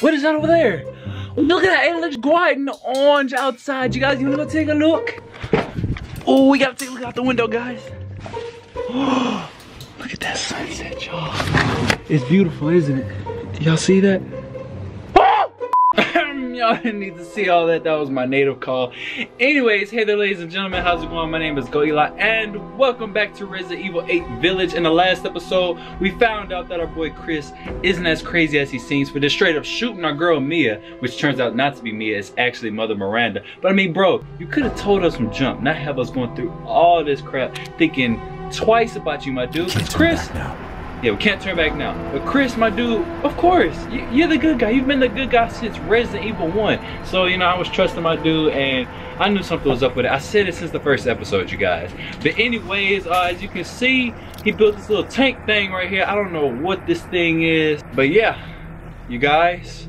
What is that over there? Look at that, it looks bright and orange outside. You guys, you wanna go take a look? Oh, we gotta take a look out the window, guys. Oh, look at that sunset, y'all. It's beautiful, isn't it? Y'all see that? Y'all didn't need to see all that. That was my native call. Anyways, hey there ladies and gentlemen, how's it going? My name is GOATEli and welcome back to Resident Evil 8 Village. In the last episode, we found out that our boy Chris isn't as crazy as he seems for just straight up shooting our girl Mia, which turns out not to be Mia, it's actually Mother Miranda. But I mean, bro, you could have told us from jump, not have us going through all this crap, thinking twice about you, my dude. Chris, yeah, we can't turn back now. But Chris, my dude, of course, you're the good guy. You've been the good guy since Resident Evil 1. So, you know, I was trusting my dude and I knew something was up with it. I said it since the first episode, you guys. But anyways, as you can see, he built this little tank thing right here. I don't know what this thing is, but yeah, you guys,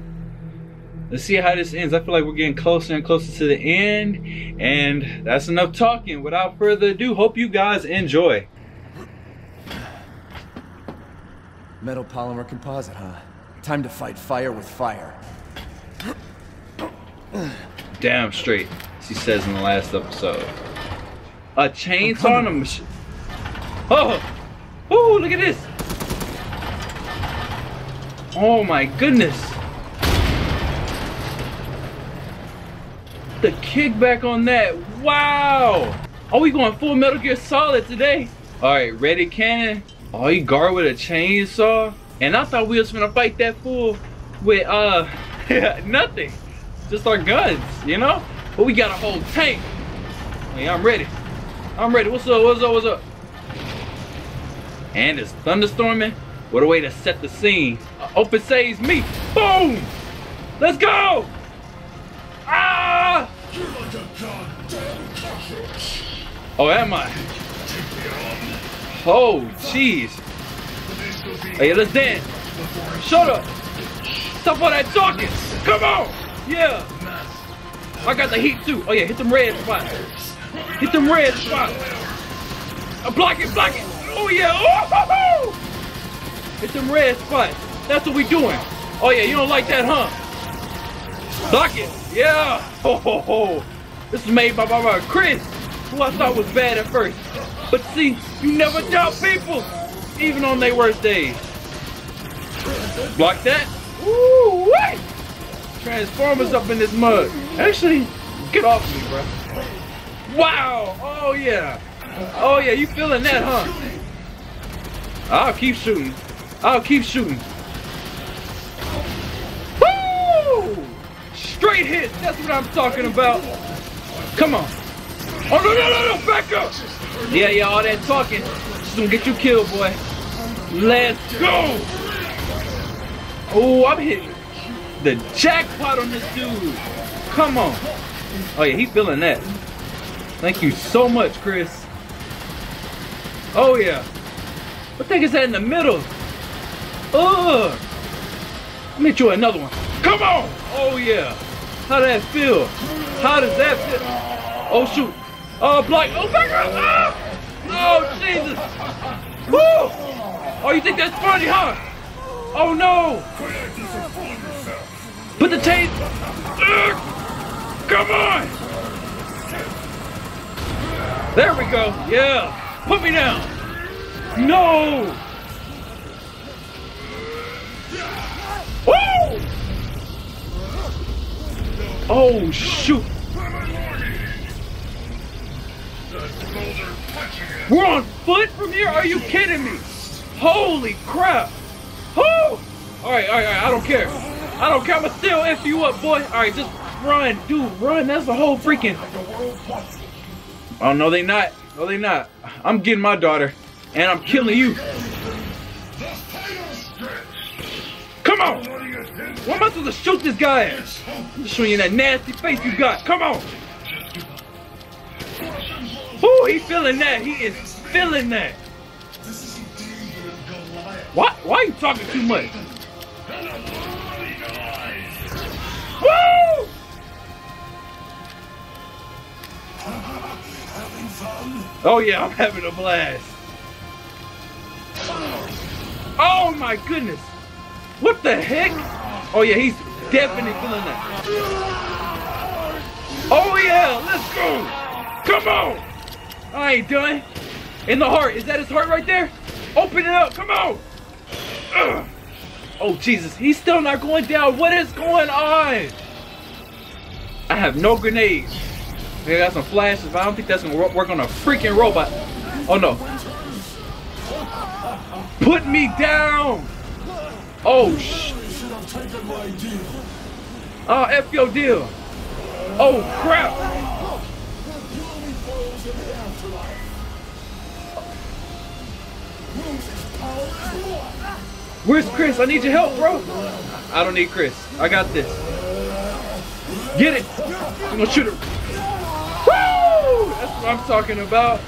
let's see how this ends. I feel like we're getting closer and closer to the end. And that's enough talking. Without further ado, hope you guys enjoy. Metal polymer composite, huh? Time to fight fire with fire. Damn straight, she says in the last episode. A chainsaw on a machine. Oh! Ooh, look at this! Oh my goodness! The kickback on that, wow! Are we going full Metal Gear Solid today? Alright, ready cannon? Oh, he guard with a chainsaw? And I thought we was gonna fight that fool with, nothing. Just our guns, you know? But we got a whole tank. Hey, I'm ready. I'm ready. What's up, what's up, what's up? And it's thunderstorming. What a way to set the scene. Open saves me. Boom! Let's go! Ah! Oh, am I? Oh, jeez. Hey, let's dance. Shut up. Stop all that talking. Come on. Yeah. I got the heat too. Oh, yeah. Hit them red spots. Hit them red spots. Block it. Block it. Oh, yeah. Oh, hit them red spots. That's what we doing. Oh, yeah. You don't like that, huh? Block it. Yeah. Ho, ho, ho. This is made by my Chris, who I thought was bad at first. But see, you never doubt people, even on their worst days. Block that. Ooh, what? Transformers up in this mud. Actually, get off me, bro. Wow. Oh, yeah. Oh, yeah. You feeling that, huh? I'll keep shooting. I'll keep shooting. Woo! Straight hits. That's what I'm talking about. Come on. Oh, no, no, no, no. Back up. Yeah, yeah, all that talking. Just gonna get you killed, boy. Let's go! Oh, I'm hitting the jackpot on this dude. Come on. Oh, yeah, he feeling that. Thank you so much, Chris. Oh, yeah. What the heck is that in the middle? Ugh. Let me throw another one. Come on! Oh, yeah. How does that feel? How does that feel? Oh, shoot. Oh, block! Oh, back up! Oh, no, Jesus! Woo! Oh, you think that's funny, huh? Oh, no! Put the chains! Come on! There we go! Yeah! Put me down! No! Woo! Oh, shoot! We're on foot from here? Are you kidding me? Holy crap! Woo! Alright, alright, alright, I don't care. I don't care, I'ma still F you up, boy. Alright, just run, dude, run. That's the whole freaking... Oh, no, they not. No, they not. I'm getting my daughter, and I'm killing you. Come on! Why am I supposed to shoot this guy at? I'm just showing you that nasty face you got. Come on! Ooh, he feeling that. He is feeling that. What? Why are you talking too much? Woo! Oh yeah, I'm having a blast. Oh my goodness. What the heck? Oh yeah, he's definitely feeling that. Oh yeah, let's go. Come on. I ain't done. In the heart. Is that his heart right there? Open it up. Come on. Ugh. Oh Jesus, he's still not going down. What is going on? I have no grenades. I got some flashes, but I don't think that's gonna work on a freaking robot. Oh no. Put me down. Oh sh. Oh, F your deal. Oh crap. Where's Chris? I need your help, bro. I don't need Chris. I got this. Get it. I'm gonna shoot him. Woo! That's what I'm talking about.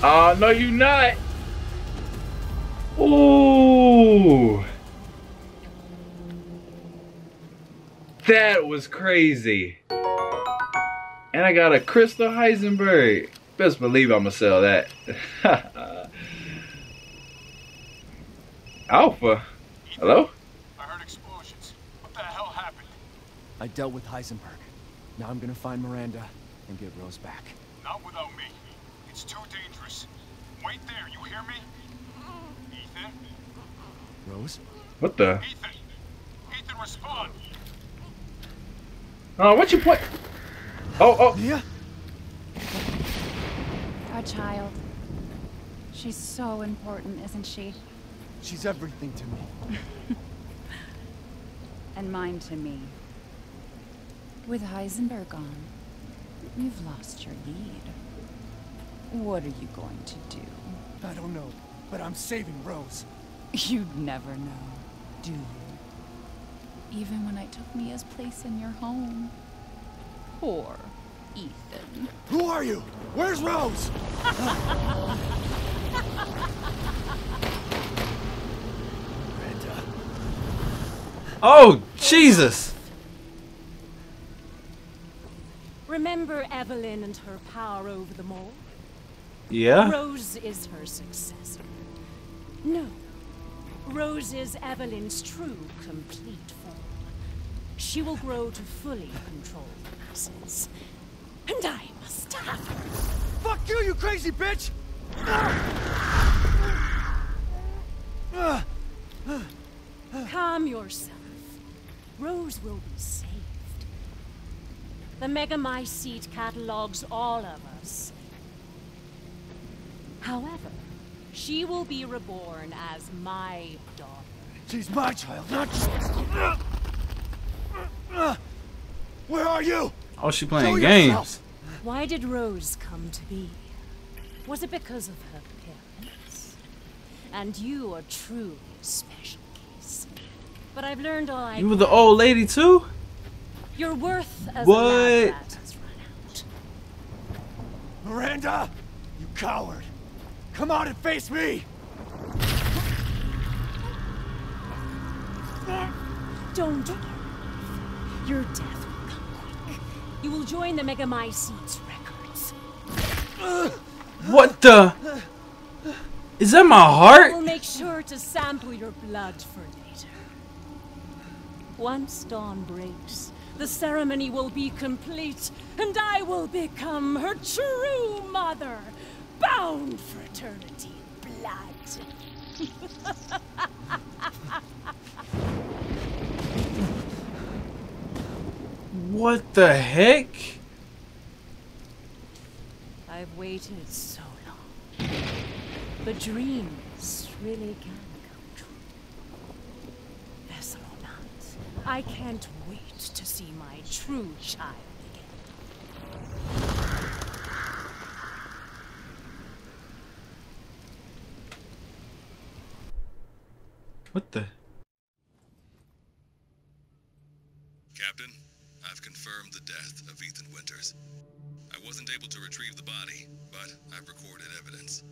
Oh, no, you not. Ooh. That was crazy. And I got a Crystal Heisenberg. Best believe I'm gonna sell that. Alpha? Hello? I heard explosions. What the hell happened? I dealt with Heisenberg. Now I'm gonna find Miranda and get Rose back. Not without me. It's too dangerous. Wait there, you hear me? Ethan? Rose? What the? Ethan! Ethan, respond! Oh, what you play? Oh, oh. Yeah. Our child. She's so important, isn't she? She's everything to me. And mine to me. With Heisenberg on, you've lost your lead. What are you going to do? I don't know, but I'm saving Rose. You'd never know, do you? Even when I took Mia's place in your home. Poor Ethan. Who are you? Where's Rose? Oh, Jesus! Remember Evelyn and her power over them all? Yeah. Rose is her successor. No. Rose is Evelyn's true, complete form. She will grow to fully control the masses. And I must stop her. Fuck you, you crazy bitch! Calm yourself. Rose will be saved. The Megamycete catalogs all of us. However, she will be reborn as my daughter. She's my child, not yours. Where are you? Oh, she playing games. Why did Rose come to be? Was it because of her parents? And you are truly a special case. But I've learned all I. You were the old lady too? Your worth as what? A lab rat has run out. Miranda, you coward. Come on and face me! Don't worry. Your death will come quick. You will join the Megamycete's records. What the? Is that my heart? We'll make sure to sample your blood for later. Once dawn breaks, the ceremony will be complete, and I will become her true mother. Bound for eternity, blood. What the heck? I've waited so long, but dreams really can come true. Vessel or not, I can't wait to see my true child again. What the? Captain, I've confirmed the death of Ethan Winters. I wasn't able to retrieve the body, but I've recorded evidence.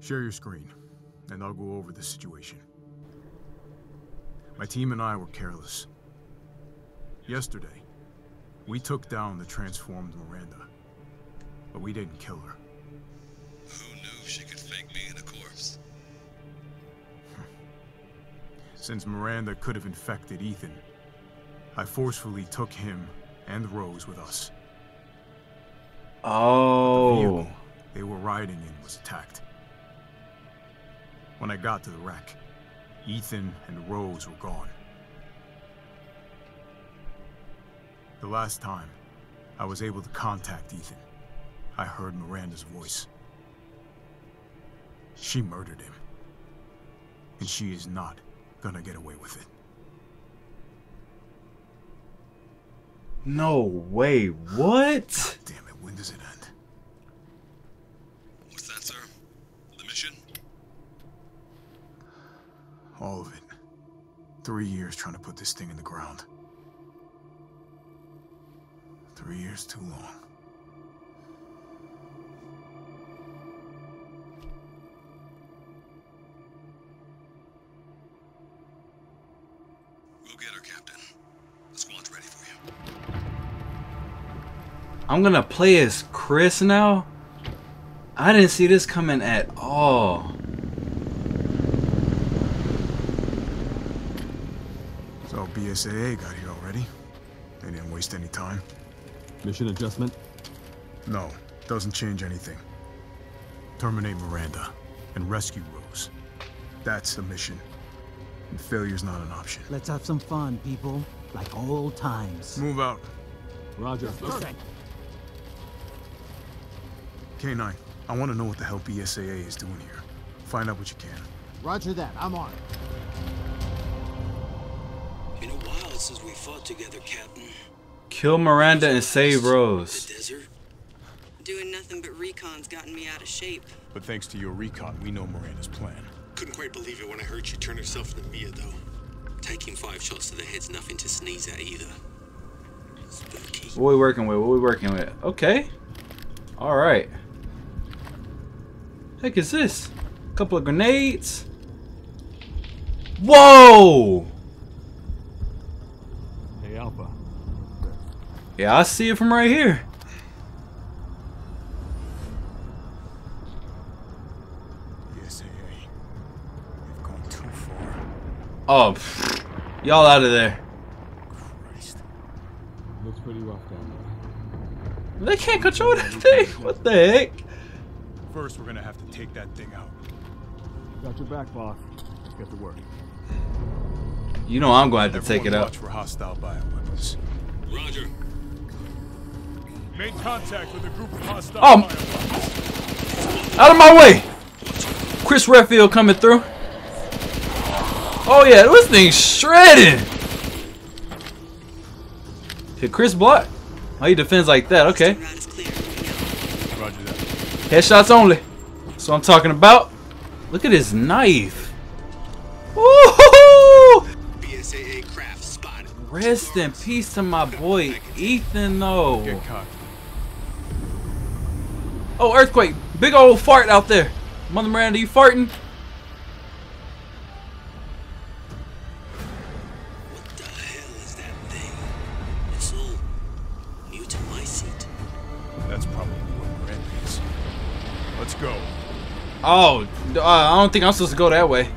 Share your screen, and I'll go over the situation. My team and I were careless. Yesterday, We took down the transformed Miranda, but we didn't kill her. Who knew she could fake being a corpse? Since Miranda could have infected Ethan, I forcefully took him and Rose with us. Oh. The vehicle they were riding in was attacked. When I got to the wreck, Ethan and Rose were gone. The last time I was able to contact Ethan, I heard Miranda's voice. She murdered him, and she is not gonna get away with it. No way, what? God damn it, when does it end? What's that, sir? The mission? All of it. 3 years trying to put this thing in the ground. 3 years too long. We'll get her, Captain. The squad's ready for you. I'm gonna play as Chris now? I didn't see this coming at all. So BSAA got here already. They didn't waste any time. Mission adjustment? No, doesn't change anything. Terminate Miranda and rescue Rose. That's the mission. And failure's not an option. Let's have some fun, people. Like old times. Move out. Roger. K9, I want to know what the hell BSAA is doing here. Find out what you can. Roger that. I'm on. Been a while since we fought together, Captain. Kill Miranda and save Rose. The desert? Doing nothing but recon's gotten me out of shape. But thanks to your recon, we know Miranda's plan. Couldn't quite believe it when I heard she turned herself into Mia, though. Taking 5 shots to the head's nothing to sneeze at either. Spooky. What we working with? What we working with? Okay. All right. Heck is this? A couple of grenades. Whoa! Hey, Alpha. Yeah, I see it from right here. Yes, they've gone too far. Oh, y'all out of there. Christ. Looks pretty rough down there. They can't control that thing. What the heck? First, we're gonna have to take that thing out. Got your back, boss. Let's get to work. You know I'm going to have to take it out. Watch for hostile bioweapons. Roger. Made contact with a group of hostile. Out of my way! Chris Redfield coming through. Oh yeah, this thing's shredded. Did Chris block? Oh, he defends like that. Okay. Roger that. Headshots only. That's what I'm talking about. Look at his knife. Woohoo! BSAA craft spotted. Rest in peace to my boy Ethan, though. Get cocked. Oh, earthquake. Big old fart out there. Mother Miranda, you farting? What the hell is that thing? It's all new to my seat. That's probably what Miranda is. Let's go. Oh, I don't think I'm supposed to go that way.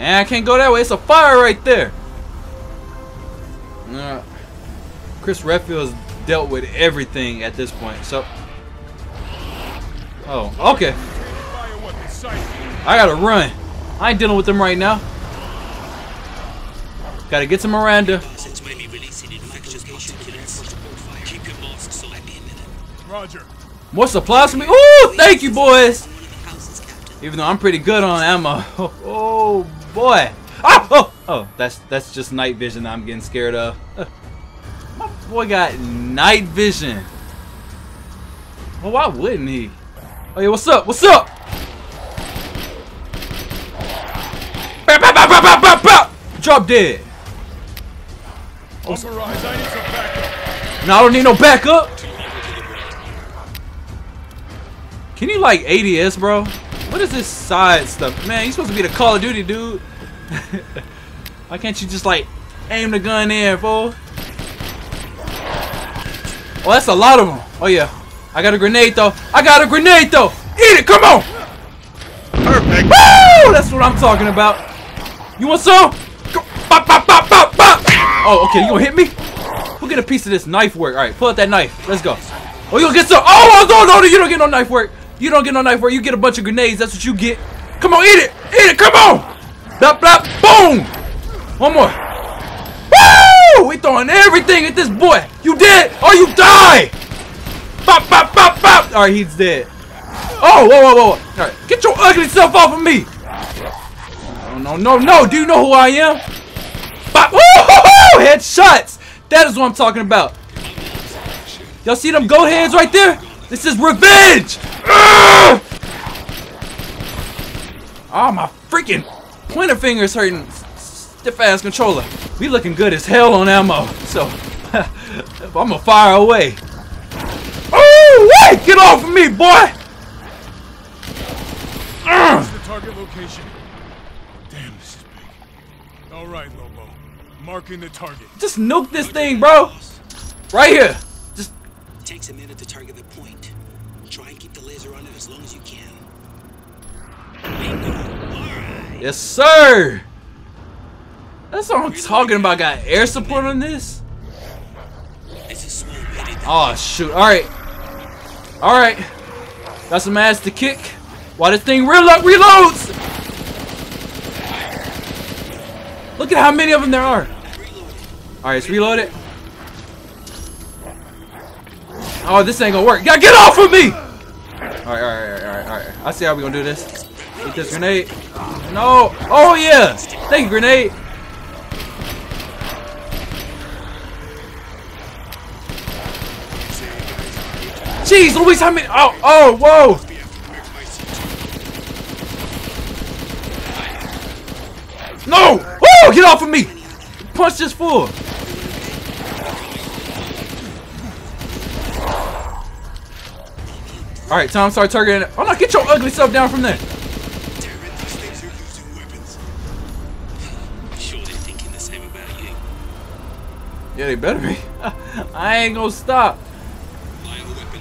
And I can't go that way. It's a fire right there. Chris Redfield's dealt with everything at this point, so. Oh, okay. I gotta run. I ain't dealing with them right now. Gotta get to Miranda. Roger. More supplies for me. Ooh, thank you, boys. Even though I'm pretty good on ammo. Oh boy. Oh, that's just night vision that I'm getting scared of. My boy got night vision. Well, why wouldn't he? Oh yeah, what's up? What's up? Drop dead. Oh, no, I don't need no backup. Can you like ADS, bro? What is this side stuff? Man, you supposed to be the Call of Duty dude. Why can't you just like aim the gun in, fool? Oh, that's a lot of them. Oh, yeah. I got a grenade, though. I got a grenade, though. Eat it. Come on. Perfect. Woo! That's what I'm talking about. You want some? Go. Bop, bop, bop, bop, bop. Oh, okay. You gonna hit me? We'll get a piece of this knife work. All right. Pull out that knife. Let's go. Oh, you'll get some. Oh, no. You don't get no knife work. You don't get no knife work. You get a bunch of grenades. That's what you get. Come on. Eat it. Eat it. Come on. Blah, blah. Boom. One more. Woo! We throwing everything at this boy. You dead or you die. Bop, bop, bop, bop. All right. He's dead. Oh, whoa. All right, get your ugly self off of me. No. Do you know who I am? Bop. Woo-hoo-hoo! Headshots. That is what I'm talking about. Y'all see them goat heads right there? This is revenge. Urgh! Oh, my freaking pointer finger's hurting. Stiff ass controller. We looking good as hell on ammo. So, I'm gonna fire away. Oh, wait! Get off of me, boy! The target location. Damn, this is big. All right, Lobo. Marking the target. Just nuke this thing, bro. Right here. Just takes a minute to target the point. Try and keep the laser on it as long as you can. Right. Yes, sir. That's what I'm talking about. Got air support on this. Oh shoot! All right. All right. Got some ass to kick. Why this thing reloads! Look at how many of them there are. Alright, it's reloaded. Oh, this ain't gonna work. Gotta get off of me! Alright. I see how we gonna do this. Get this grenade. No! Oh yeah! Thank you, grenade! Jeez, Louise, how many? Oh, whoa! No! Oh, get off of me! Punch this fool! All right, time to start targeting. Oh no! Get your ugly self down from there. Yeah, they better be. I ain't gonna stop.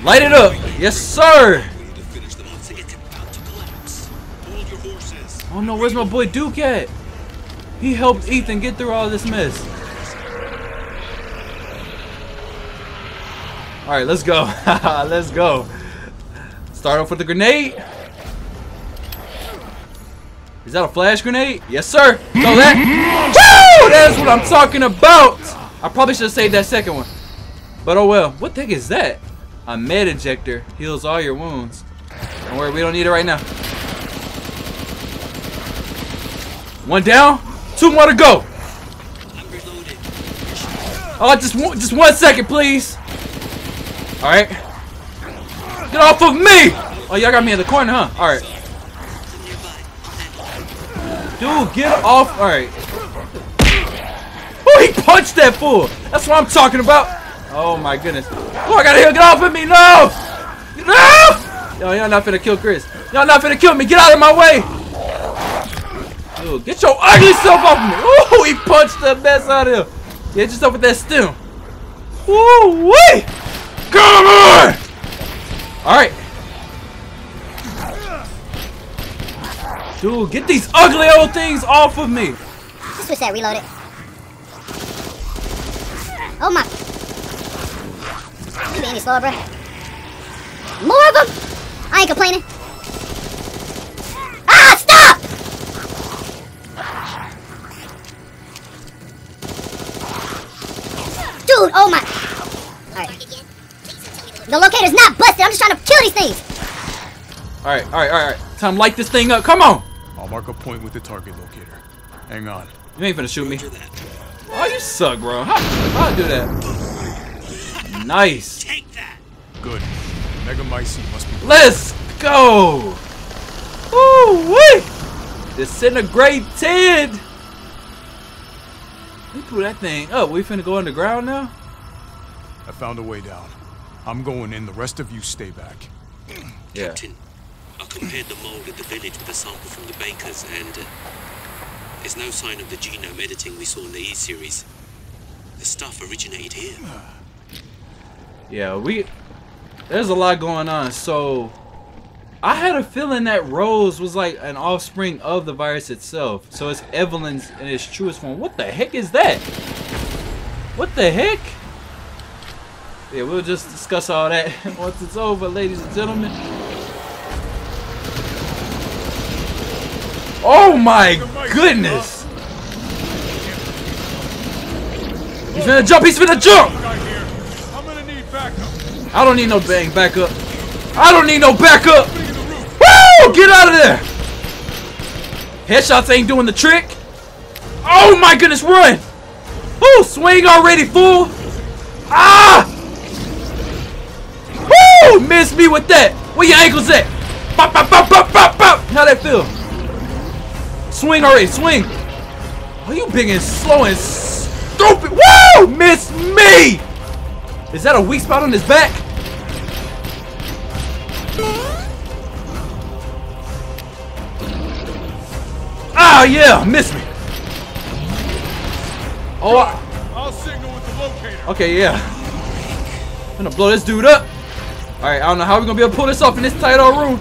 Light it up, yes, sir. Oh no! Where's my boy Duke at? He helped Ethan get through all this mess. All right, let's go. Let's go. Start off with the grenade. Is that a flash grenade? Yes, sir. Throw that. Woo! That's what I'm talking about. I probably should have saved that second one. But oh well. What the heck is that? A med injector heals all your wounds. Don't worry, we don't need it right now. One down. Two more to go. Oh, just 1 second, please. All right. Get off of me! Oh, y'all got me in the corner, huh? All right. Dude, get off! All right. Oh, he punched that fool. That's what I'm talking about. Oh my goodness. Oh, I gotta heal. Get off of me! No! No! Yo, y'all not finna kill Chris. Y'all not finna kill me. Get out of my way! Dude, get your ugly self off me! Ooh, he punched the mess out of him. Yeah, just up with that stem. Ooh, wait! Come on! All right. Dude, get these ugly old things off of me. Switch that. Reload it. Oh my! Can you be any slower, bro? More of them! I ain't complaining. Dude, oh my. Alright. The locator's not busted. I'm just trying to kill these things. Alright. Time to light this thing up. Come on. I'll mark a point with the target locator. Hang on. You ain't finna shoot me. Oh, you suck, bro. How'd I do that? Nice. Take that. Good. Megamycete must be. Let's go. Ooh, wait. Disintegrated. We threw that thing up. We finna go underground now? I found a way down. I'm going in. The rest of you stay back. Yeah. Captain, I compared the mold at the village with a sample from the bakers, and there's no sign of the genome editing we saw in the E-series. The stuff originated here. Yeah, there's a lot going on. So I had a feeling that Rose was like an offspring of the virus itself. So it's Evelyn's in its truest form. What the heck is that? What the heck? Yeah, we'll just discuss all that once it's over, ladies and gentlemen. Oh my goodness! He's gonna jump! He's gonna jump! I don't need no backup. I don't need no backup! Woo! Get out of there! Headshots ain't doing the trick. Oh my goodness, run! Woo! Swing already, fool! Ah! Woo! Miss me with that! Where your ankles at? Bop, bop, bop, bop, bop, bop! How that feel? Swing already, swing! Oh, you big and slow and stupid! Woo! Miss me! Is that a weak spot on his back? Ah, yeah! Miss me! Oh, I'll signal with the locator. Okay, yeah. I'm gonna blow this dude up. Alright, I don't know how we're gonna be able to pull this off in this tight old room.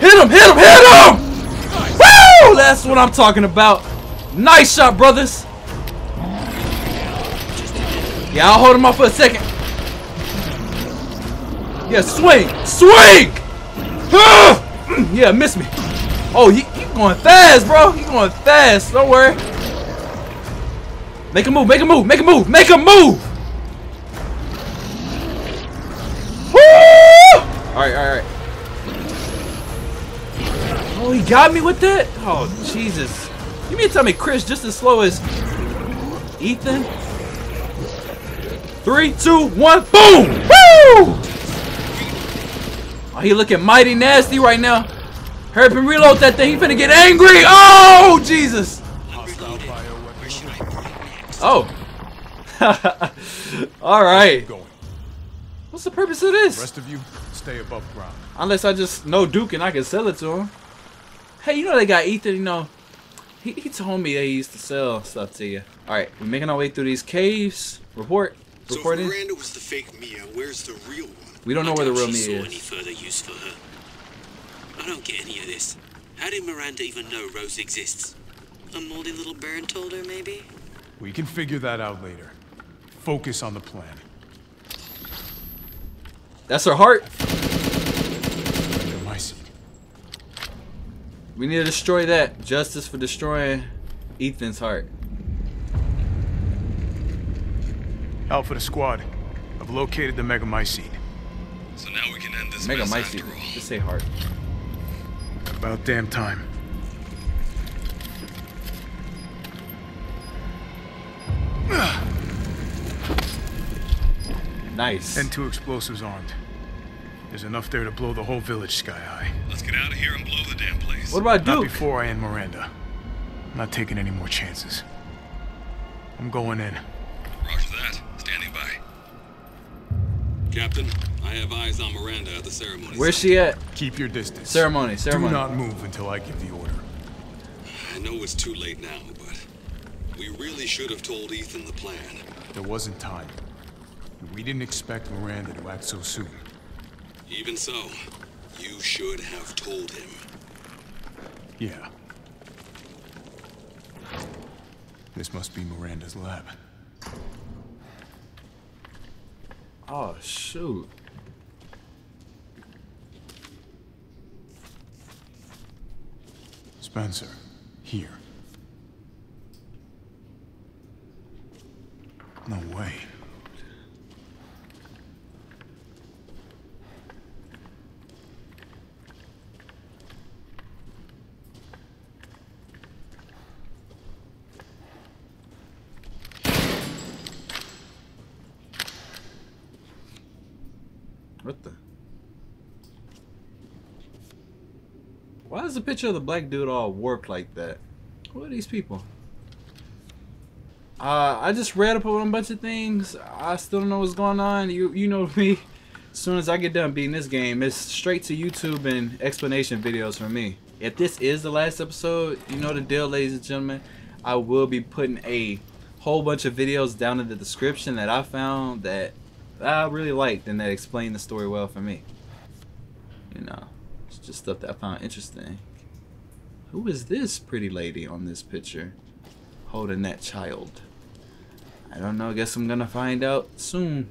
Hit him! Hit him! Hit him! Nice. Woo! That's what I'm talking about. Nice shot, brothers. Yeah, I'll hold him off for a second. Yeah, swing! Swing! Ah! Yeah, miss me. Oh, he going fast, bro. He going fast. Don't worry. Make a move, make a move, make a move, make a move! Woo! Alright, alright. Oh, he got me with that? Oh, Jesus. You mean to tell me Chris just as slow as Ethan? 3, 2, 1, boom! Woo! Oh, he looking mighty nasty right now. Hurry up and reload that thing. He finna get angry! Oh, Jesus! Oh. Alright. What's the purpose of this? The rest of you stay above ground. Unless I just know Duke and I can sell it to him. Hey, you know they got Ethan, you know. He told me that he used to sell stuff to you. Alright, we're making our way through these caves. Report. So if Miranda was the fake Mia, where's the real one? We don't know where the real Mia is. I don't see any further use for her. I don't get any of this. How did Miranda even know Rose exists? A moldy little bird told her, maybe? We can figure that out later. Focus on the plan. That's her heart. We need to destroy that. Justice for destroying Ethan's heart. Alpha to squad. I've located the Megamycete. So now we can end this Megamycete. Just say heart. About damn time. Nice. And 2 explosives armed. There's enough there to blow the whole village sky high. Let's get out of here and blow the damn place. What about Duke? Not before I end Miranda. I'm not taking any more chances. I'm going in. Roger that. Standing by. Captain, I have eyes on Miranda at the ceremony. Where's she at? Keep your distance. Ceremony. Do not move until I give the order. I know it's too late now, but we really should have told Ethan the plan. There wasn't time. We didn't expect Miranda to act so soon. Even so, you should have told him. Yeah. This must be Miranda's lab. Oh, shoot. Spencer, here. No way. Why is the picture of the black dude all warped like that? Who are these people? I just read up on a bunch of things. I still don't know what's going on. You know me. As soon as I get done beating this game, it's straight to YouTube and explanation videos for me. If this is the last episode, you know the deal, ladies and gentlemen. I will be putting a whole bunch of videos down in the description that I found that I really liked and that explained the story well for me. You know, it's just stuff that I found interesting. Who is this pretty lady on this picture holding that child? I don't know, I guess I'm gonna find out soon.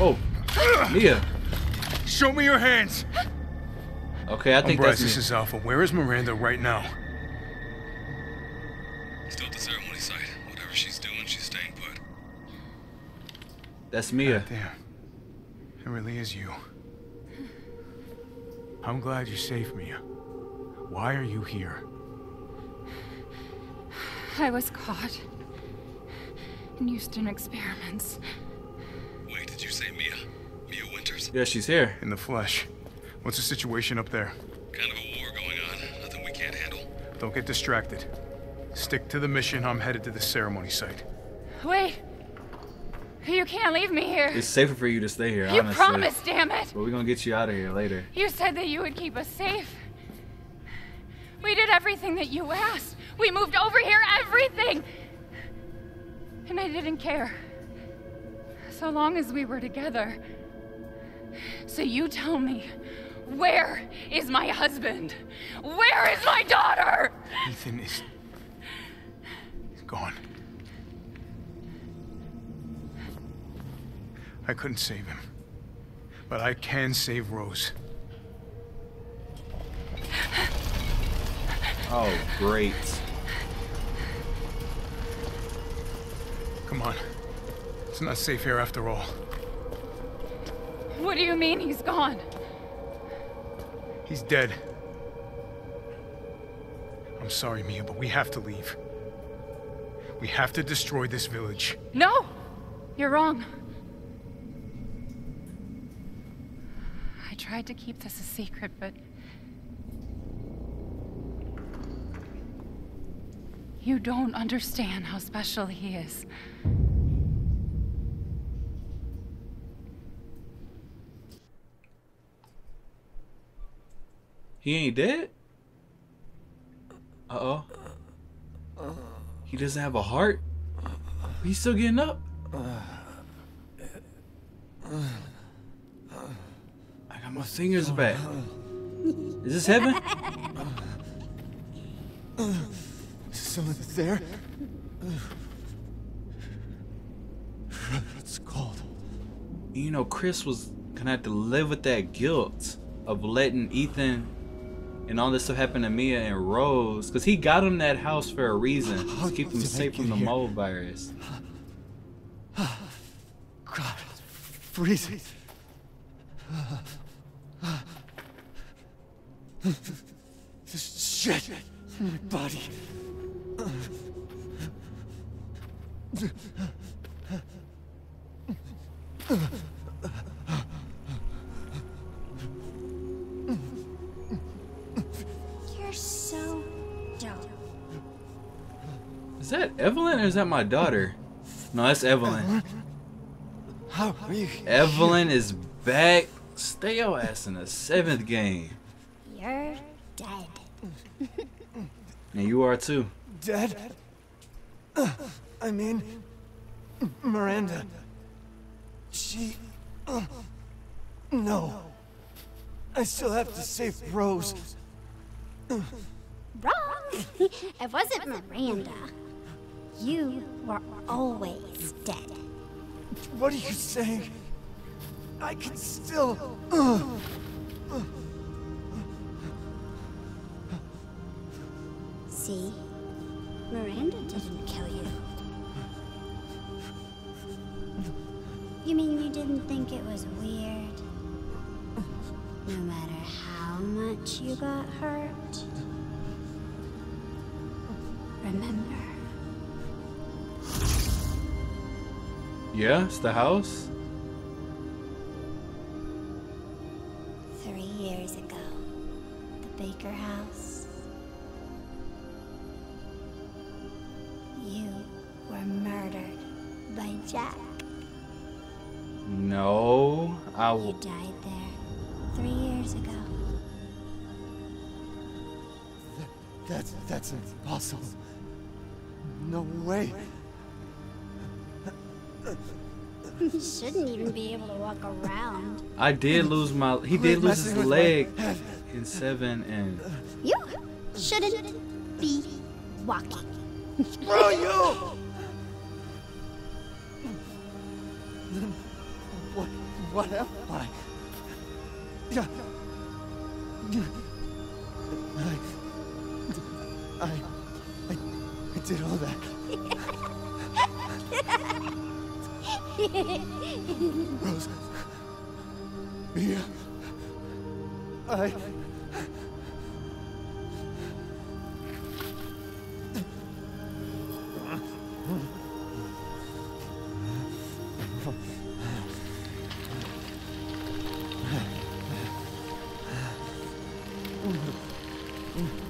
Oh, Mia. Show me your hands. Okay, I think that's me. This is Alpha. Where is Miranda right now? Still at the ceremony site. Whatever she's doing, she's staying put. That's Mia. Damn. It really is you. I'm glad you're safe, Mia. Why are you here? I was caught in Houston experiments. Wait, did you say Mia? Mia Winters? Yeah, she's here. In the flesh. What's the situation up there? Kind of a war going on. Nothing we can't handle. Don't get distracted. Stick to the mission. I'm headed to the ceremony site. Wait. You can't leave me here. It's safer for you to stay here, honestly. You promised, damn it. But we're gonna get you out of here later. You said that you would keep us safe. We did everything that you asked. We moved over here, everything. And I didn't care. So long as we were together. So you tell me, where is my husband? Where is my daughter? Ethan is... he's gone. I couldn't save him. But I can save Rose. Oh, great. Come on. It's not safe here after all. What do you mean he's gone? He's dead. I'm sorry, Mia, but we have to leave. We have to destroy this village. No! You're wrong. I tried to keep this a secret, but... you don't understand how special he is. He ain't dead? Uh-oh. He doesn't have a heart? He's still getting up? I got my fingers back. Is this heaven? Someone's there? It's cold. You know, Chris was gonna have to live with that guilt of letting Ethan and all this stuff happened to Mia and Rose, because he got him that house for a reason. To keep him safe from the mold virus. God, it's freezing. This shit in my body. Is that Evelyn or is that my daughter? No, that's Evelyn. How are you? Evelyn is back. Stay your ass in the 7th game. You're dead. And you are too. Dead? I mean, Miranda. She... no. I still have to save Rose. Wrong! It wasn't Miranda. You were always dead. What are you saying? I can still... See? Miranda didn't kill you. You mean you didn't think it was weird? No matter how much you got hurt? Remember. Yeah, it's the house. 3 years ago, the Baker house. You were murdered by Jack. No, I will. You died there 3 years ago. That's impossible. No way. He shouldn't even be able to walk around. I did lose my... He did lose his leg in 7 and... You shouldn't be walking. Screw you! What am I? I did all that. Rose, Mia,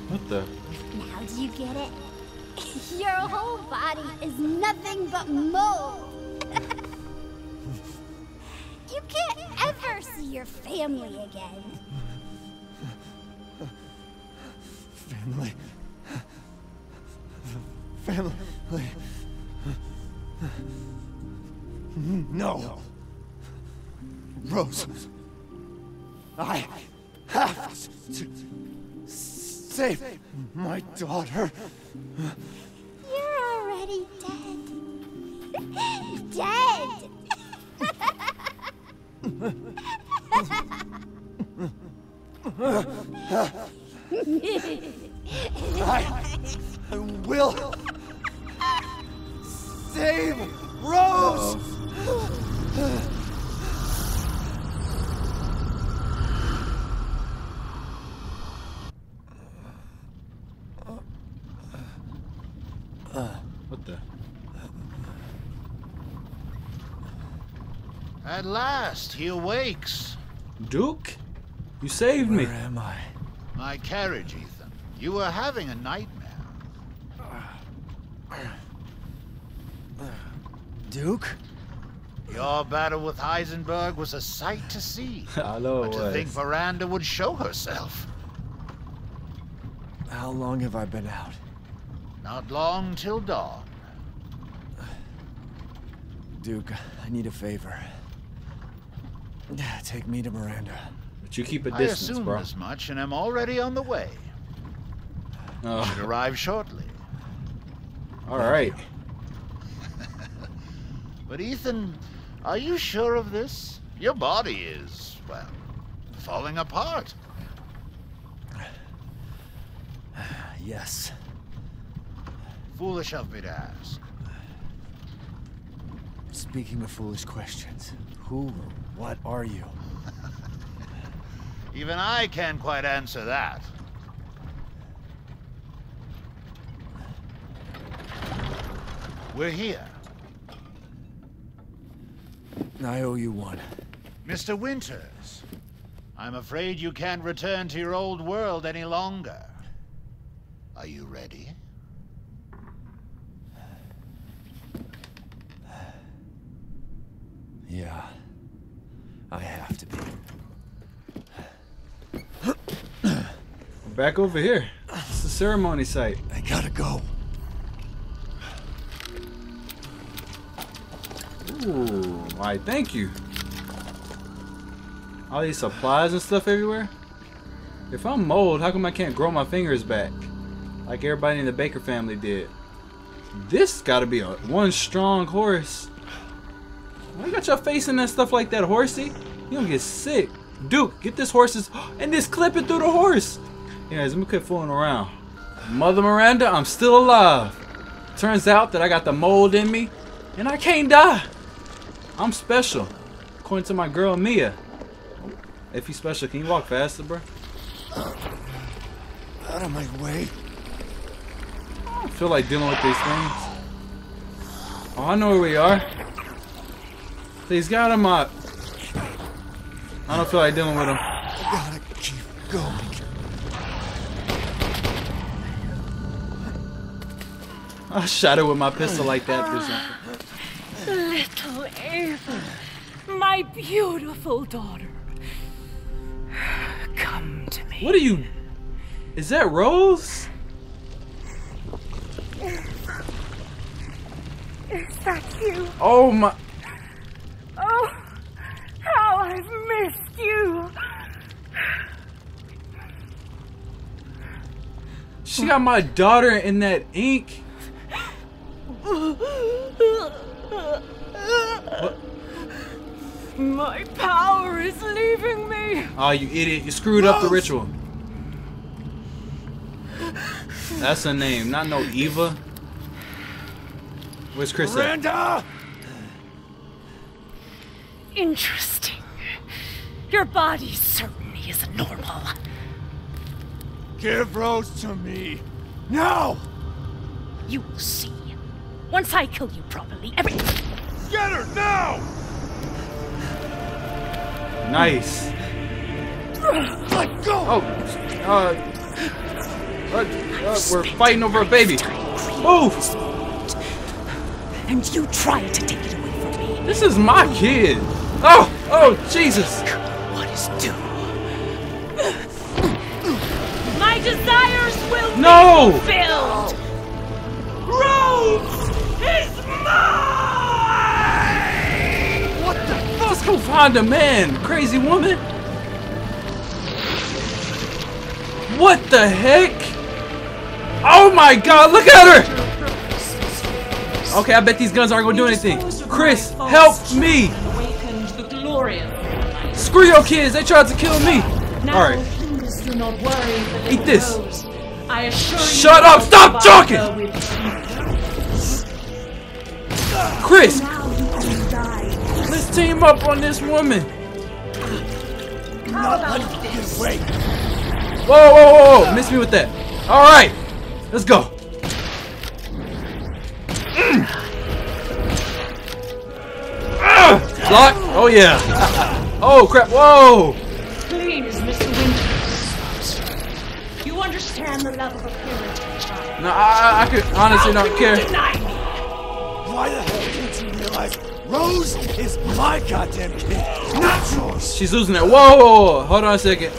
What the? Now do you get it? Your whole body is nothing but mold. You can't ever see your family again. Family. Family. No. Rose. I have to save my daughter. You're already dead. Dead! I will save Rose. What the? At last, he awakes. Duke, you saved me. Where am I? My carriage, Ethan. You were having a nightmare. Duke? Your battle with Heisenberg was a sight to see. But to think Miranda would show herself. How long have I been out? Not long till dawn. Duke, I need a favor. Take me to Miranda. But you keep a distance, bro. I assumed as much, and I'm already on the way. Oh. Should arrive shortly. All right. But Ethan, are you sure of this? Your body is, well, falling apart. Yes. Foolish of me to ask. Speaking of foolish questions, who or what are you? Even I can't quite answer that. We're here. I owe you one. Mr. Winters, I'm afraid you can't return to your old world any longer. Are you ready? Yeah, I have to be. We're back over here. It's the ceremony site. I gotta go. Ooh, why thank you. All these supplies and stuff everywhere. If I'm mold, how come I can't grow my fingers back? Like everybody in the Baker family did. This gotta be a one strong horse. Why you got your face in that stuff like that, horsey? You don't get sick. Duke, get this horse's... And this clipping through the horse! Anyways, let me quit fooling around. Mother Miranda, I'm still alive. Turns out that I got the mold in me, and I can't die. I'm special. According to my girl, Mia. If you special, can you walk faster, bro? Out of my way. I don't feel like dealing with these things. Oh, I know where we are. He's got him up. I don't feel like dealing with him. I gotta keep going. I shot it with my pistol like that for something. Little Ava, my beautiful daughter. Come to me. What are you? Is that Rose? Is that you? Oh my... Oh, how I've missed you. She got my daughter in that ink. What? My power is leaving me. Oh, you idiot. You screwed up the ritual. That's her name, not no Eva. Where's Chris Miranda? Interesting. Your body certainly isn't normal. Give Rose to me. Now! You will see. Once I kill you properly, everything... Get her now! Nice. Let go! Oh, we're fighting over a baby. Move! And you try to take it away from me. This is my kid. Oh, oh, Jesus. What is due? My desires will be fulfilled. Rose is mine! What the fuck? Let's go find a man, crazy woman. What the heck? Oh my god, look at her! Okay, I bet these guns aren't gonna do anything. Chris, help me! Screw your kids, they tried to kill me! Alright. Eat this! Shut up! Stop talking! Chris! Let's team up on this woman! Whoa, whoa, whoa! Miss me with that! Alright! Let's go. Block. Oh yeah. Oh crap. Whoa. Please, Mr. Winters. You understand the love of a parent and child. No, I could honestly not care. Why the hell didn't you realize Rose is my goddamn kid, not yours? She's losing it. Whoa. Hold on a second,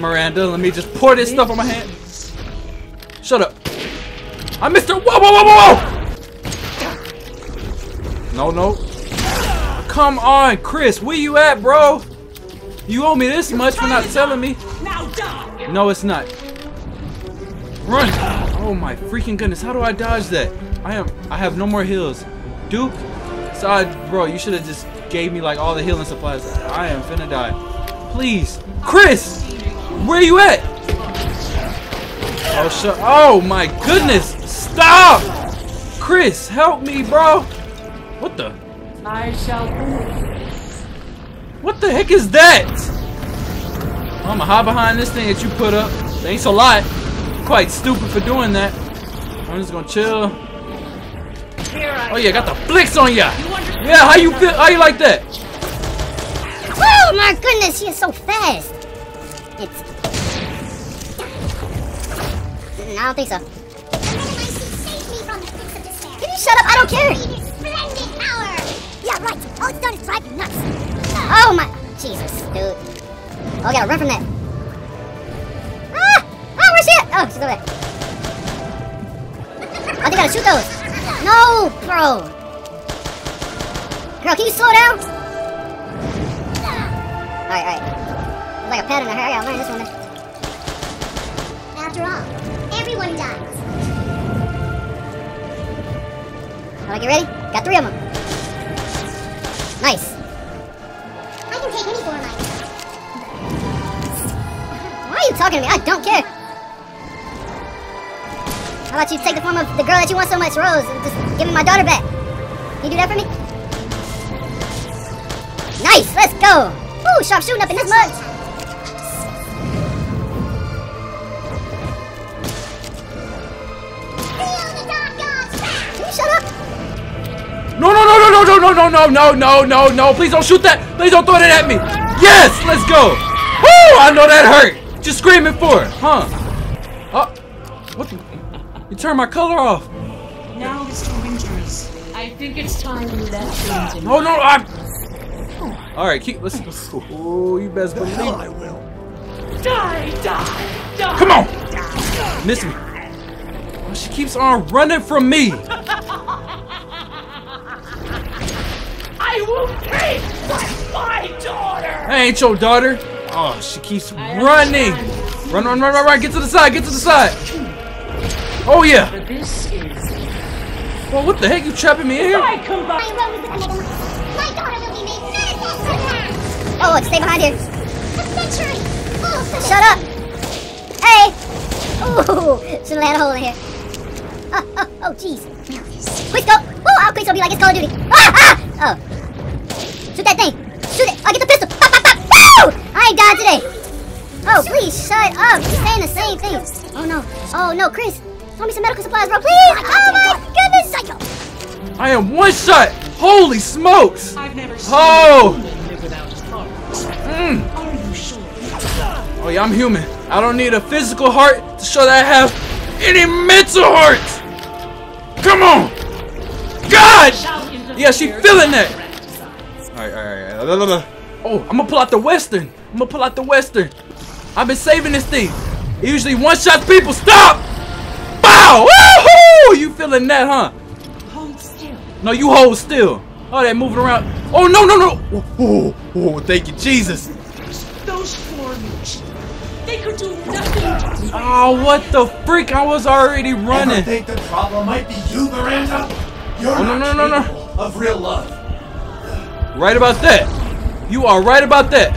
Miranda. Let me just pour this stuff on my hand. Shut up. I missed her! Whoa, whoa, whoa, whoa! No, no. Come on, Chris. Where you at, bro? You owe me this much for not telling me. Now die. No, it's not. Run! Oh my freaking goodness! How do I dodge that? I have no more heals. Duke, sorry, bro. You should have just gave me like all the healing supplies. I am finna die. Please, Chris. Where you at? Oh shut! Oh my goodness! Stop! Chris, help me, bro! What the? I shall move. What the heck is that? I'ma hide behind this thing that you put up. Thanks a lot. Quite stupid for doing that. I'm just gonna chill. Oh yeah, got the flicks on ya! Yeah, how you feel? How you like that? Oh my goodness, you're so fast! I don't think so. Can you shut up? I don't care. Splendid power. Yeah, right. All it's done is drive you nuts. Oh my Jesus, dude. Oh, I gotta run from that. Ah! Oh, where's she at? Oh, she's over there. I think I gotta shoot those. No, bro. Girl, can you slow down? Alright, alright. There's like a pattern in her hair. I gotta learn this one then. After all. Everyone dies. Alright, get ready? Got 3 of them. Nice. I can take any 4 of mine. Why are you talking to me? I don't care. How about you take the form of the girl that you want so much, Rose, and just give me my daughter back? Can you do that for me? Nice! Let's go! Ooh, sharp shooting up in this mud! No, please don't shoot that. Please don't throw that at me. Yes, let's go. Woo, I know that hurt. Just screaming for it, huh? Oh, what the? You turned my color off. Now, Mr. Winters, I think it's time you left London. No, no, I... All right, keep, listen. Oh, you best believe it. I will. Die. Come on. Miss me. Oh, she keeps on running from me. I ain't your daughter. Oh, she keeps running. Run, run, run, run, run. Get to the side. Get to the side. Oh, yeah. Well, what the heck? You trapping me in here? Oh, look. Stay behind here. Shut up. Hey. Ooh. Should have had a hole in here. Oh, oh, oh, jeez. Quick scope. Oh, I'll quick scope you like it's Call of Duty. Ah, ah. Oh. Shoot that thing. Shoot it. I'll get the pistol. Pop, pop, pop. Woo! I ain't died today. Oh, please shut up. You're saying the same thing. Oh, no. Oh, no. Chris, throw me some medical supplies, bro. Please. Oh, my goodness. I am one shot. Holy smokes. Oh. Oh, yeah, I'm human. I don't need a physical heart to show that I have any mental heart. Come on. God. Yeah, she feeling that. Alright, alright, alright. Oh, I'm gonna pull out the Western. I'm gonna pull out the Western. I've been saving this thing. It usually one shots people. Stop! Bow! Woohoo! You feeling that, huh? Hold still. No, you hold still. Oh, they're moving around. Oh, no, no, no. Oh, oh, oh, thank you, Jesus. Those four, they could do nothing to me. Oh, what the freak? I was already running. I think the problem might be you, Miranda. You're not capable of real love. Right about that. You are right about that.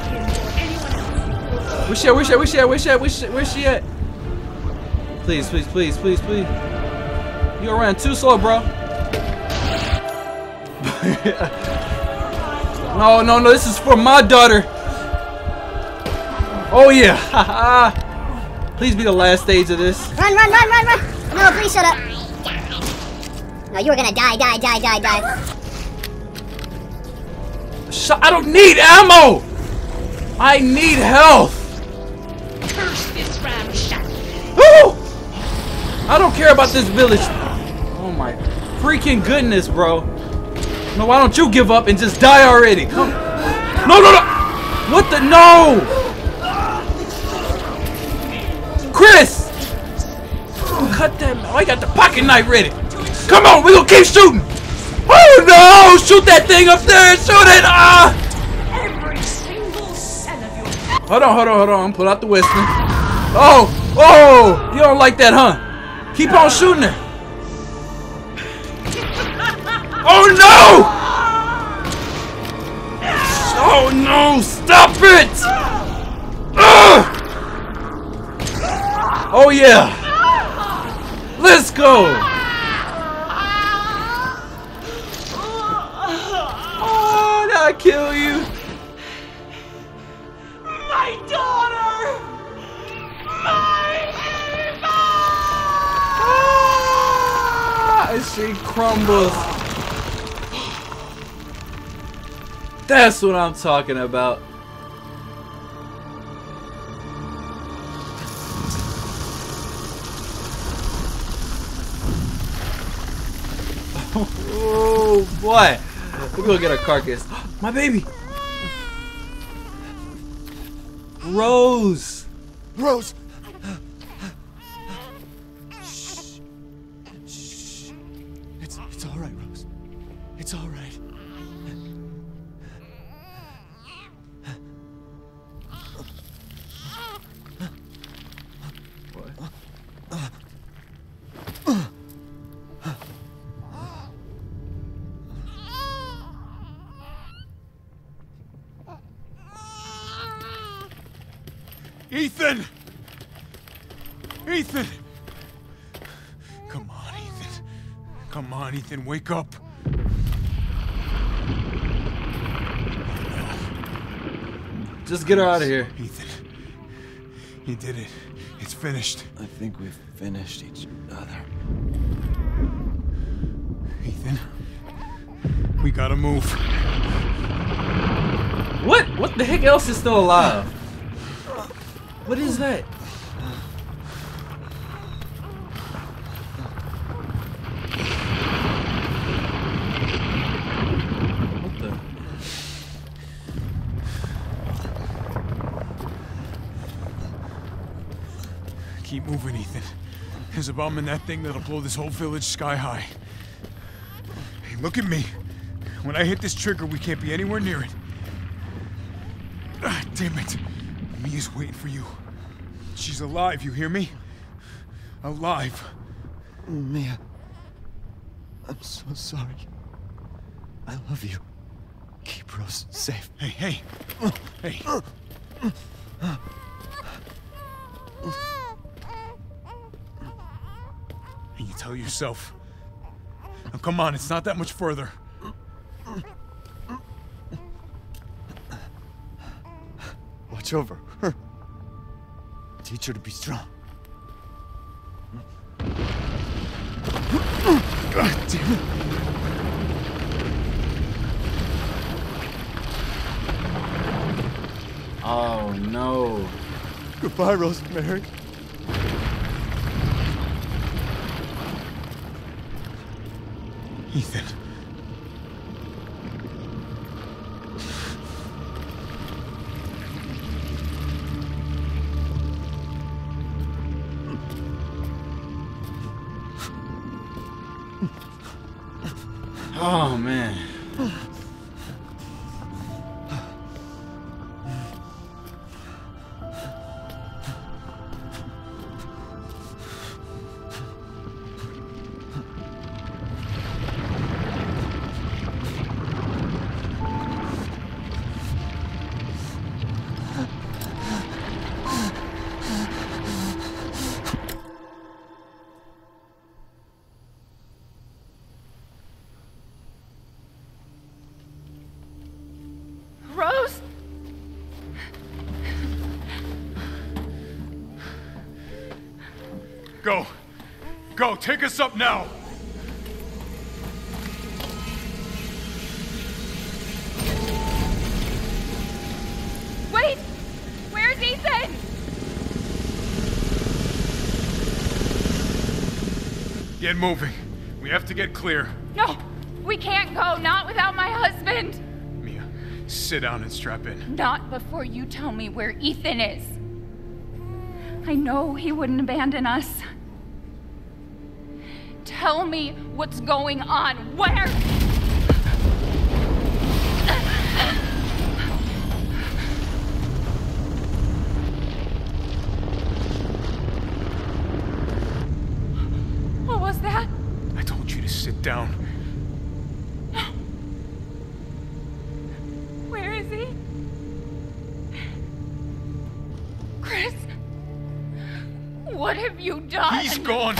Where's she at? Where's she at? Where's she at? Where's she at? Where's she at? Please, please, please, please, please. You're running too slow, bro. No, no, no. This is for my daughter. Oh, yeah. Please be the last stage of this. Run, run, run, run, run. No, please shut up. No, you were going to die, die, die, die, die. I don't need ammo! I need health! Woo! I don't care about this village. Oh my freaking goodness, bro. No, why don't you give up and just die already? Come. No, no, no! What the? No! Chris! Cut that. Oh, I got the pocket knife ready. Come on, we're gonna keep shooting! Oh no! Shoot that thing up there! Shoot it! Ah! Every single cell of your... Hold on, hold on, hold on. Pull out the Western. Oh! Oh! You don't like that, huh? Keep on shooting her. Oh no! Oh no! Stop it! Oh yeah! Let's go! I kill you, my daughter, my mama. And she crumbles. That's what I'm talking about. Oh boy, we're gonna get a carcass. My baby! Rose! Rose! Shh. Shh. It's alright, Rose. It's alright. Ethan! Ethan! Come on, Ethan. Come on, Ethan, wake up. Oh, no. Just get her out of here. Ethan, you did it. It's finished. I think we've finished each other. Ethan, we gotta move. What? What the heck else is still alive? What is that? What the? Keep moving, Ethan. There's a bomb in that thing that'll blow this whole village sky high. Hey, look at me. When I hit this trigger, we can't be anywhere near it. Damn it. Mia's waiting for you. She's alive, you hear me? Alive. Mia. I'm so sorry. I love you. Keep Rose safe. Hey, hey. Hey. And you tell yourself. Now come on, it's not that much further. Watch over her. Teach her to be strong. God damn it. Oh no. Goodbye, Rosemary. Ethan. Oh man. Go, take us up now! Wait! Where's Ethan? Get moving. We have to get clear. No! We can't go, not without my husband! Mia, sit down and strap in. Not before you tell me where Ethan is. I know he wouldn't abandon us. Tell me what's going on. Where? What was that? I told you to sit down. Where is he? Chris, what have you done? He's gone.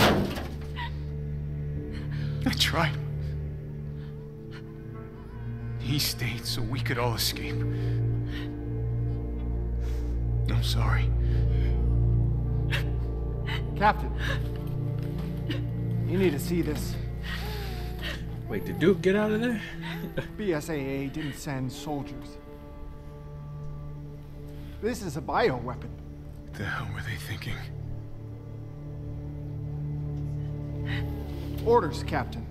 Right. He stayed so we could all escape. I'm sorry. Captain, you need to see this. Wait, did Duke get out of there? BSAA didn't send soldiers. This is a bioweapon. What the hell were they thinking? Orders, Captain.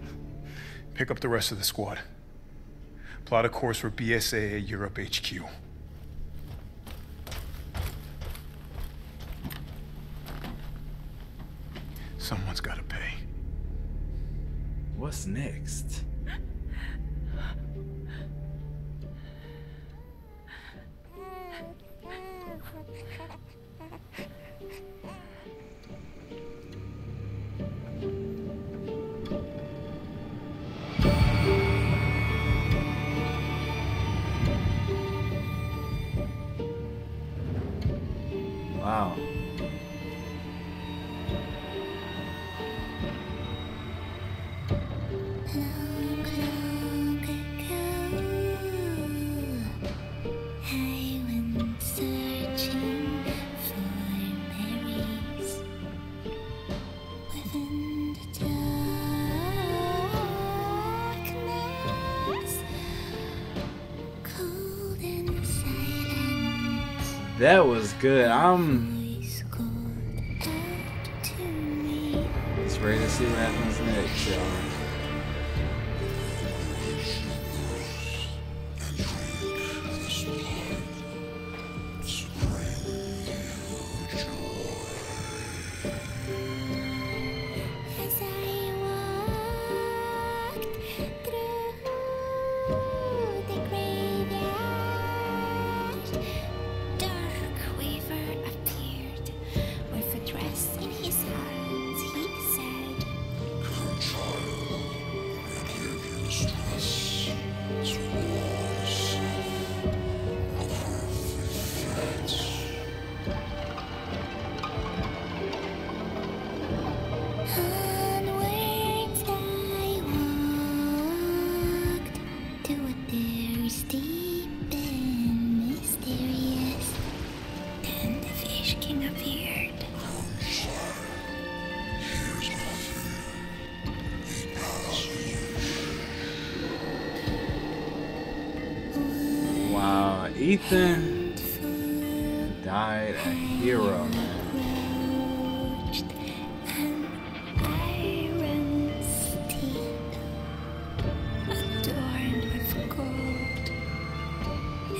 Pick up the rest of the squad. Plot a course for BSAA Europe HQ. Someone's gotta pay. What's next? Wow. That was good. I'm just ready to see what happens next, y'all. Ethan died a hero, man. Adorned with gold,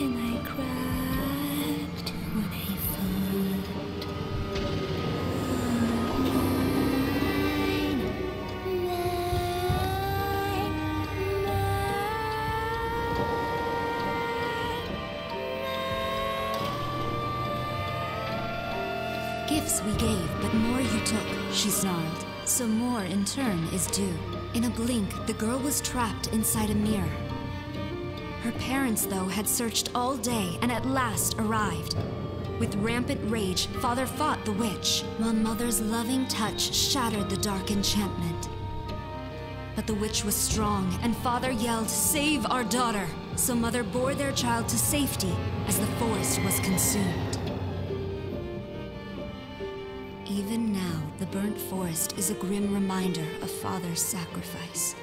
and I grabbed what I found. We gave, but more you took, she snarled. So more, in turn, is due. In a blink, the girl was trapped inside a mirror. Her parents, though, had searched all day and at last arrived. With rampant rage, father fought the witch, while mother's loving touch shattered the dark enchantment. But the witch was strong, and father yelled, "Save our daughter!" So mother bore their child to safety as the forest was consumed. Even now, the burnt forest is a grim reminder of father's sacrifice.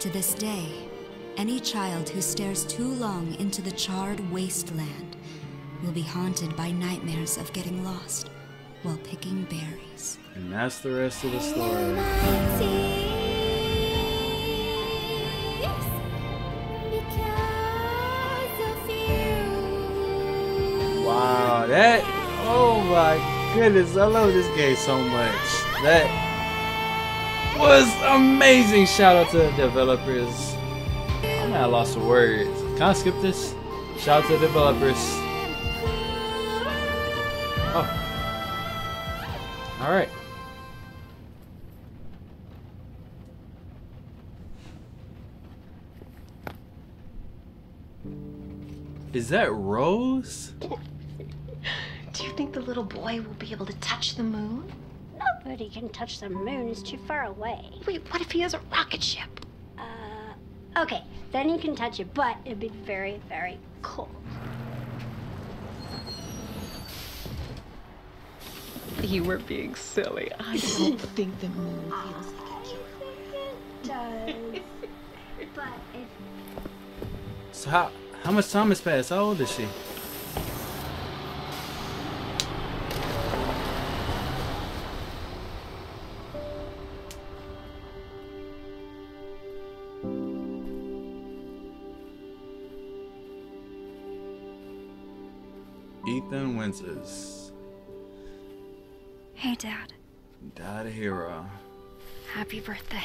To this day, any child who stares too long into the charred wasteland will be haunted by nightmares of getting lost while picking berries. And that's the rest of the story. Wow, that... Oh my God. Goodness, I love this game so much. That was amazing. Shout out to the developers. I'm at a loss of words. Can I skip this? Shout out to the developers. Oh. Alright. Is that Rose? Do you think the little boy will be able to touch the moon? Nobody can touch the moon. It's too far away. Wait, what if he has a rocket ship? Okay, then he can touch it, but it'd be very, very cold. You were being silly. I don't think the moon feels like a killer. It does. But if... So how much time has passed? How old is she? Ethan Winters. Hey, Dad. Dad, a hero. Happy birthday.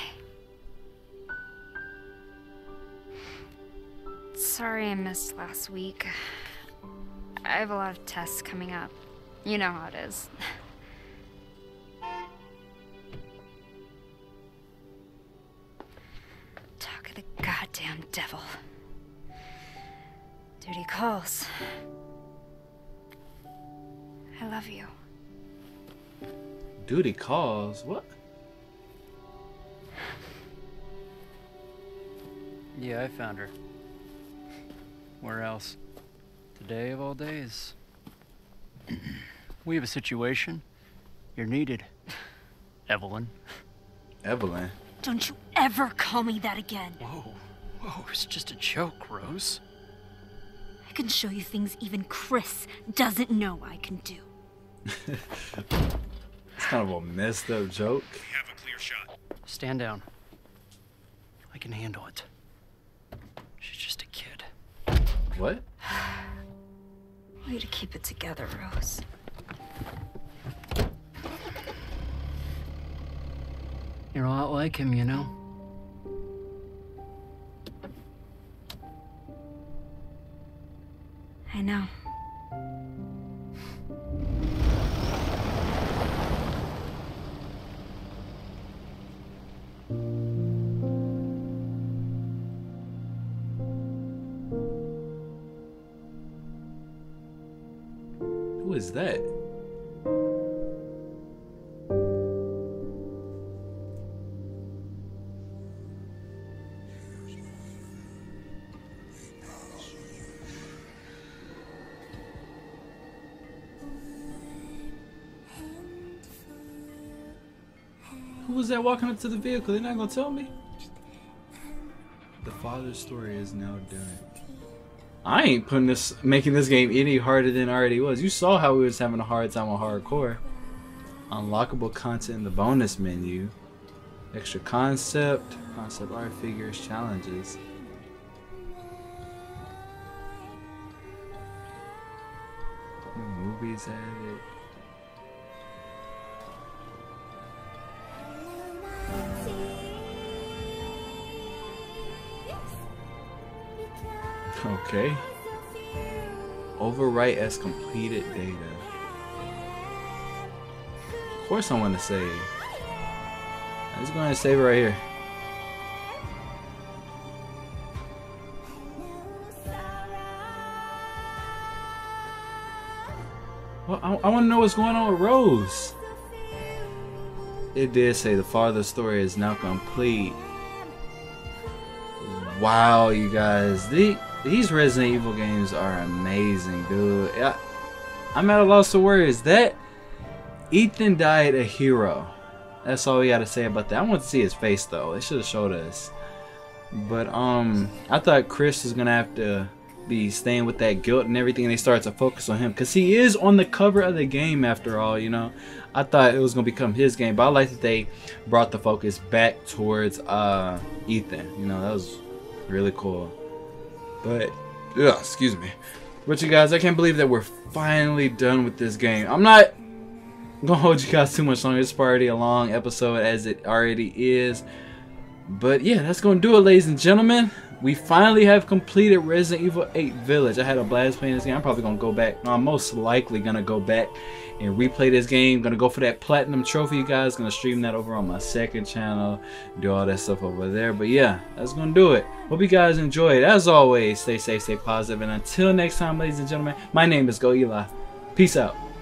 Sorry I missed last week. I have a lot of tests coming up. You know how it is. Talk of the goddamn devil. Duty calls. I love you. Duty calls? What? Yeah, I found her. Where else? Today of all days. We have a situation. You're needed. Evelyn. Evelyn? Don't you ever call me that again. Whoa. Whoa, it's just a joke, Rose. I can show you things even Chris doesn't know I can do. It's kind of a messed up joke. We have a clear shot. Stand down. I can handle it. She's just a kid. What? Way to keep it together, Rose. You're a lot like him, you know. I know. Who is that? Who was that walking up to the vehicle? They're not gonna tell me. The father's story is now done. I ain't putting this, making this game any harder than it already was. You saw how we was having a hard time on hardcore. Unlockable content in the bonus menu. Extra concept, concept art, figures, challenges. Movies added. Okay. Overwrite as completed data. Of course I want to save. I'm just going to save it right here. Well, I want to know what's going on with Rose. It did say the father's story is now complete. Wow, you guys. These Resident Evil games are amazing, dude. I'm at a loss for words. That Ethan died a hero. That's all we gotta say about that. I want to see his face though. They should have showed us. But I thought Chris was gonna have to be staying with that guilt and everything, and they started to focus on him because he is on the cover of the game after all, you know. I thought it was gonna become his game, but I like that they brought the focus back towards Ethan. You know, that was really cool. But, ugh, excuse me. But you guys, I can't believe that we're finally done with this game. I'm not gonna hold you guys too much longer. It's already a long episode as it already is. But yeah, that's gonna do it, ladies and gentlemen. We finally have completed Resident Evil 8 Village. I had a blast playing this game. I'm probably gonna go back. I'm most likely gonna go back and replay this game. Gonna go for that platinum trophy, you guys. Gonna stream that over on my second channel. Do all that stuff over there. But yeah, that's gonna do it. Hope you guys enjoyed. As always, stay safe, stay positive. And until next time, ladies and gentlemen, my name is GOATEli. Peace out.